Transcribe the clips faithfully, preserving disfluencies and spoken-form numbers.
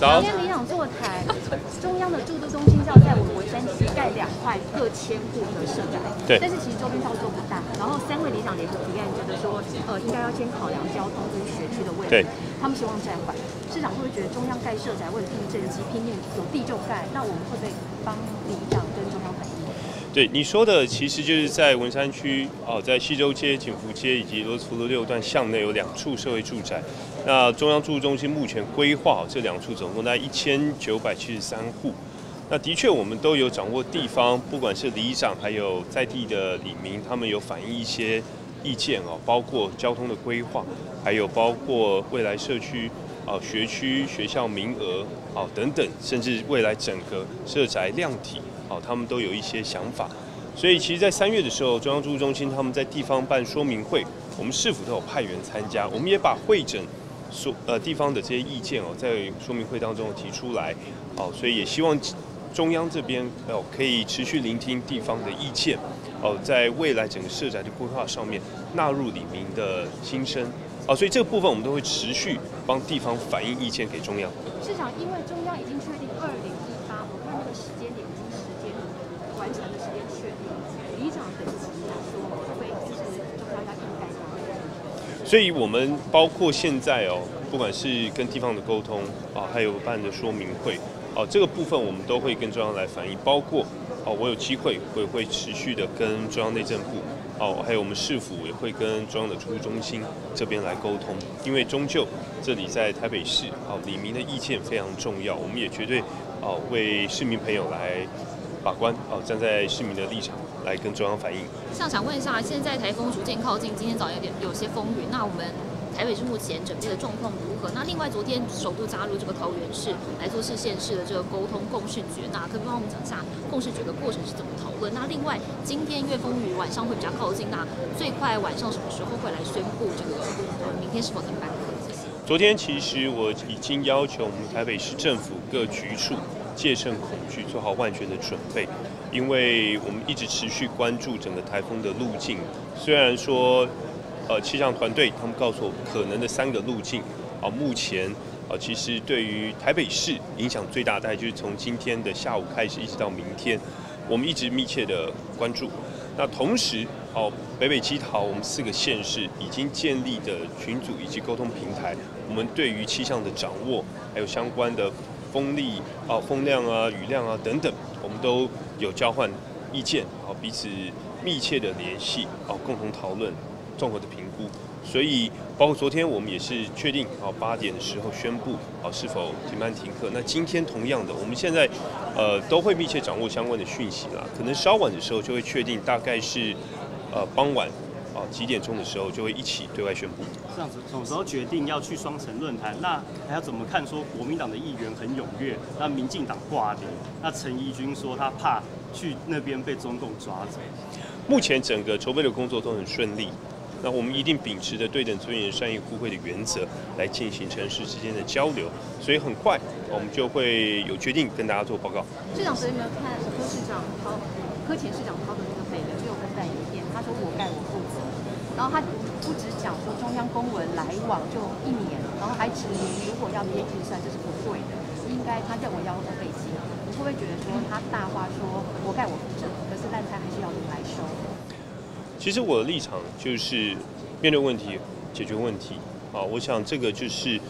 早。今天里长座谈，中央的住都中心要在我们文山区盖两块各千户的社宅，对。但是其实周边照做不大。然后三位里长联合提案，觉得说，呃，应该要先考量交通跟学区的问题。对。他们希望暂缓。市长会不会觉得中央盖社宅为了避震机，偏见有地就盖？那我们会不会帮里长跟中央反映？对你说的，其实就是在文山区哦，在西洲街、景福街以及罗斯福路六段巷内有两处社会住宅。那中央住都中心目前规划这两处总共大概一千九百七十三户。那的确，我们都有掌握地方，不管是里长还有在地的里民，他们有反映一些意见哦，包括交通的规划，还有包括未来社区啊、哦、学区、学校名额啊、哦、等等，甚至未来整个社宅量体。好，他们都有一些想法，所以其实，在三月的时候，中央住都中心他们在地方办说明会，我们市府都有派员参加，我们也把会诊所呃地方的这些意见哦，在说明会当中提出来，哦，所以也希望中央这边哦可以持续聆听地方的意见，哦，在未来整个社宅的规划上面纳入里民的心声。啊，所以这个部分我们都会持续帮地方反映意见给中央。市长，因为中央已经确定二零一八，我看那个时间点已经时间完成的时间确定，里长等级来说会支持中央要更改吗？所以我们包括现在哦，不管是跟地方的沟通啊，还有办的说明会哦、啊，这个部分我们都会跟中央来反映，包括哦、啊，我有机会我也会持续的跟中央内政部。哦，还有我们市府也会跟中央的住都中心这边来沟通，因为终究这里在台北市，哦，里民的意见非常重要，我们也绝对哦为市民朋友来把关，哦，站在市民的立场来跟中央反映。像想问一下，现在台风逐渐靠近，今天早上有点有些风雨，那我们台北市目前准备的状况如何？那另外昨天首度加入这个桃园市来做市县市的这个沟通共识决，那可不可以帮我们讲一下共识决的过程是怎么讨论？那另外今天因为风雨晚上会比较靠近，那最快晚上什么时候会来宣布这个明天是否能办理？昨天其实我已经要求我们台北市政府各局处戒慎恐惧，做好万全的准备，因为我们一直持续关注整个台风的路径，虽然说。呃，气象团队他们告诉我可能的三个路径，啊，目前啊，其实对于台北市影响最大，大概就是从今天的下午开始一直到明天，我们一直密切的关注。那同时，哦、啊，北北基桃我们四个县市已经建立的群组以及沟通平台，我们对于气象的掌握，还有相关的风力啊、风量啊、雨量啊等等，我们都有交换意见，啊，彼此密切的联系，啊，共同讨论。综合的评估，所以包括昨天我们也是确定，哦，八点的时候宣布，哦，是否停班停课。那今天同样的，我们现在，呃，都会密切掌握相关的讯息啦。可能稍晚的时候就会确定，大概是，呃，傍晚，哦，几点钟的时候就会一起对外宣布。这样子，什么时候决定要去双城论坛？那还要怎么看？说国民党的议员很踊跃，那民进党挂零，那陈怡君说他怕去那边被中共抓走。目前整个筹备的工作都很顺利。那我们一定秉持着对等、尊严、善意、互惠的原则来进行城市之间的交流，所以很快我们就会有决定跟大家做报告。市长昨天没有看柯市长抛、柯前市长抛的那个北流，就有跟在一边，他说我盖我负责，然后他不只讲说中央公文来往就一年，然后还指明如果要编预算这是不对的，应该他认为要被记。你会不会觉得说他大话说我盖我负责，可是烂摊还是要你来收？其实我的立场就是面对问题、解决问题啊，我想这个就是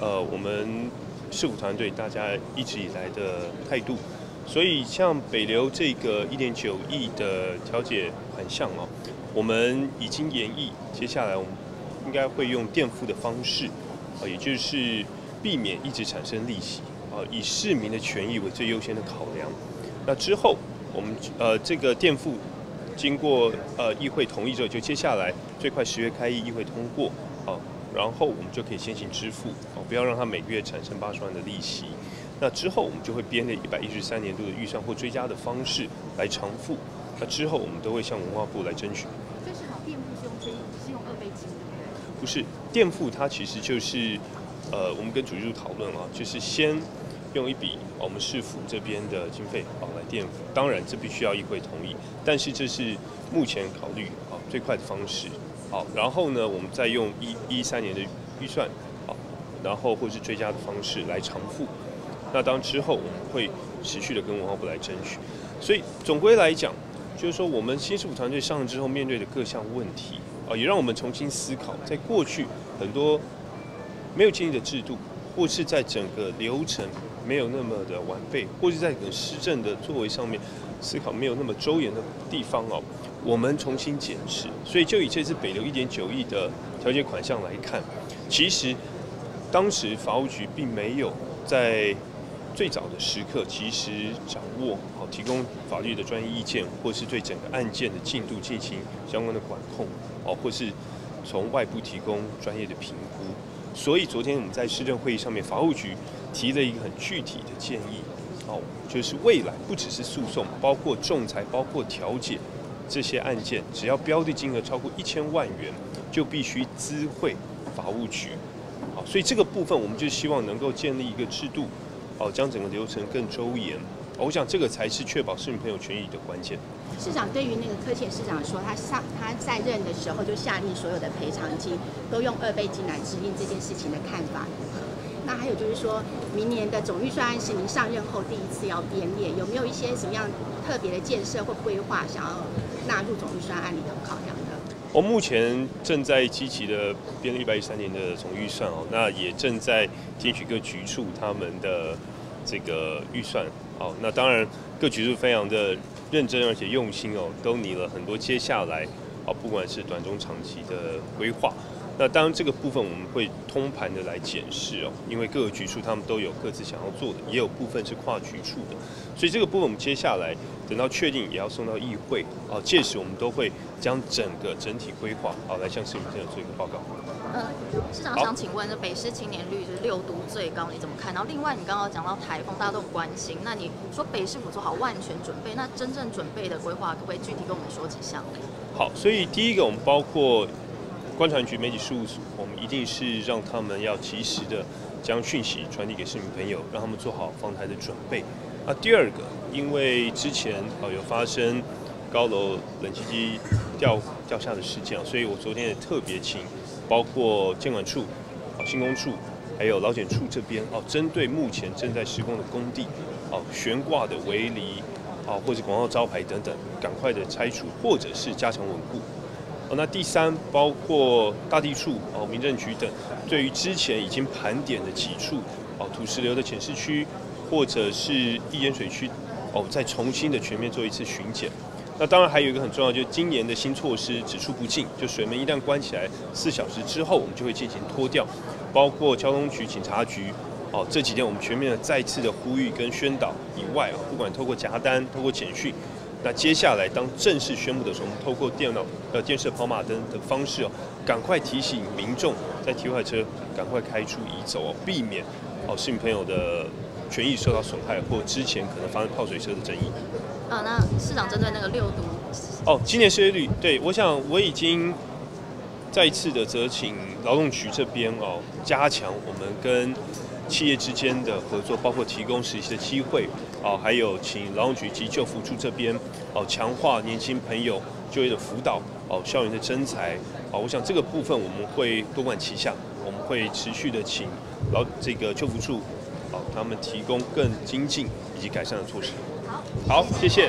呃我们市府团队大家一直以来的态度。所以像北流这个一点九亿的调解款项哦，我们已经研议，接下来我们应该会用垫付的方式啊，也就是避免一直产生利息啊，以市民的权益为最优先的考量。那之后我们呃这个垫付。经过呃议会同意之后，就接下来最快十月开议，议会通过，哦，然后我们就可以先行支付，哦，不要让它每个月产生八十万的利息。那之后我们就会编列一百一十三年度的预算或追加的方式来偿付。那之后我们都会向文化部来争取。这是好垫付是用这是用二倍金对不对？不是，垫付它其实就是呃我们跟主席讨论啊，就是先用一笔我们市府这边的经费哦来垫付，当然这必须要议会同意，但是这是目前考虑哦最快的方式。好，然后呢，我们再用一一三年的预算，好，然后或是追加的方式来偿付。那当之后我们会持续的跟文化部来争取。所以总归来讲，就是说我们新市府团队上任之后面对的各项问题啊、呃，也让我们重新思考，在过去很多没有建立的制度，或是在整个流程没有那么的完备，或是在整个施政的作为上面思考没有那么周延的地方哦。我们重新检视，所以就以这次北流一点九亿的调解款项来看，其实当时法务局并没有在最早的时刻及时掌握好提供法律的专业意见，或是对整个案件的进度进行相关的管控哦，或是从外部提供专业的评估。所以昨天我们在市政会议上面，法务局提了一个很具体的建议哦，就是未来不只是诉讼，包括仲裁，包括调解。这些案件只要标的金额超过一千万元，就必须知会法务局。好，所以这个部分我们就希望能够建立一个制度，哦，将整个流程更周延。我想这个才是确保市民朋友权益的关键。市长对于那个柯前市长说，他上他在任的时候就下令所有的赔偿金都用二倍金来指引这件事情的看法。那还有就是说，明年的总预算案是您上任后第一次要编列，有没有一些什么样特别的建设或规划想要纳入总预算案里头考量的？我目前正在积极的编列一百一十三年的总预算哦，那也正在听取各局处他们的这个预算哦。那当然各局处非常的认真而且用心哦，都拟了很多接下来哦，不管是短中长期的规划。那当然，这个部分我们会通盘的来检视哦，因为各个局处他们都有各自想要做的，也有部分是跨局处的，所以这个部分我们接下来等到确定也要送到议会哦，届时我们都会将整个整体规划好来向市民朋友做一个报告。呃，市长想请问，这北市青年率是六都最高，你怎么看？然后另外你刚刚讲到台风，大家都很关心，那你说北市府做好万全准备，那真正准备的规划可不可以具体跟我们说几项？好，所以第一个我们包括。观传局媒体事务组，我们一定是让他们要及时的将讯息传递给市民朋友，让他们做好防台的准备。啊，第二个，因为之前啊有发生高楼冷气机掉掉下的事件，所以我昨天也特别请包括监管处、啊新工处，还有劳检处这边哦，针对目前正在施工的工地哦悬挂的围篱啊或者广告招牌等等，赶快的拆除或者是加强稳固。哦，那第三包括大地处哦、民政局等，对于之前已经盘点的几处哦土石流的检视区或者是易淹水区哦，再重新的全面做一次巡检。那当然还有一个很重要，就是今年的新措施只出不进，就水门一旦关起来四小时之后，我们就会进行拖吊，包括交通局、警察局哦，这几天我们全面的再次的呼吁跟宣导以外哦，不管透过夹单、透过简讯。那接下来，当正式宣布的时候，我们透过电脑、呃电视跑马灯的方式哦，赶快提醒民众在提快车赶快开出移走哦，避免哦市民朋友的权益受到损害，或之前可能发生泡水车的争议。啊，那市长针对那个六都哦，今年失业率，对我想我已经再次的责请劳动局这边哦，加强我们跟企业之间的合作，包括提供实习的机会。哦，还有请劳动局及就服处这边哦，强化年轻朋友就业的辅导哦，校园的征才哦，我想这个部分我们会多管齐下，我们会持续的请劳这个就服处哦，他们提供更精进以及改善的措施。好，好，谢谢。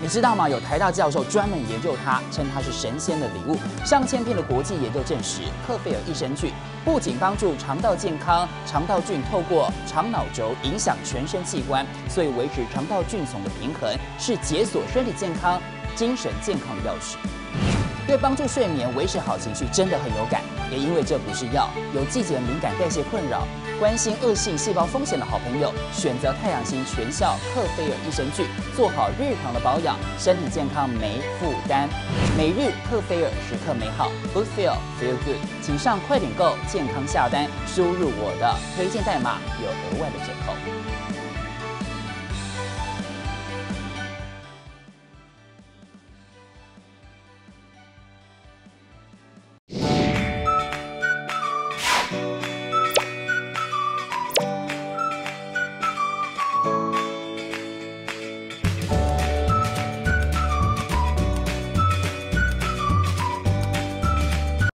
你知道吗？有台大教授专门研究它，称它是神仙的礼物。上千篇的国际研究证实，克菲尔益生菌不仅帮助肠道健康，肠道菌透过肠脑轴影响全身器官，所以维持肠道菌丛的平衡是解锁身体健康、精神健康的钥匙。对帮助睡眠、维持好情绪真的很有感，也因为这不是药，有季节敏感、代谢困扰、关心恶性细胞风险的好朋友，选择太阳星全效克菲尔益生菌，做好日常的保养，身体健康没负担。每日克菲尔，时刻美好 ，Good Feel Feel Good， 请上快点购健康下单，输入我的推荐代码有额外的折扣。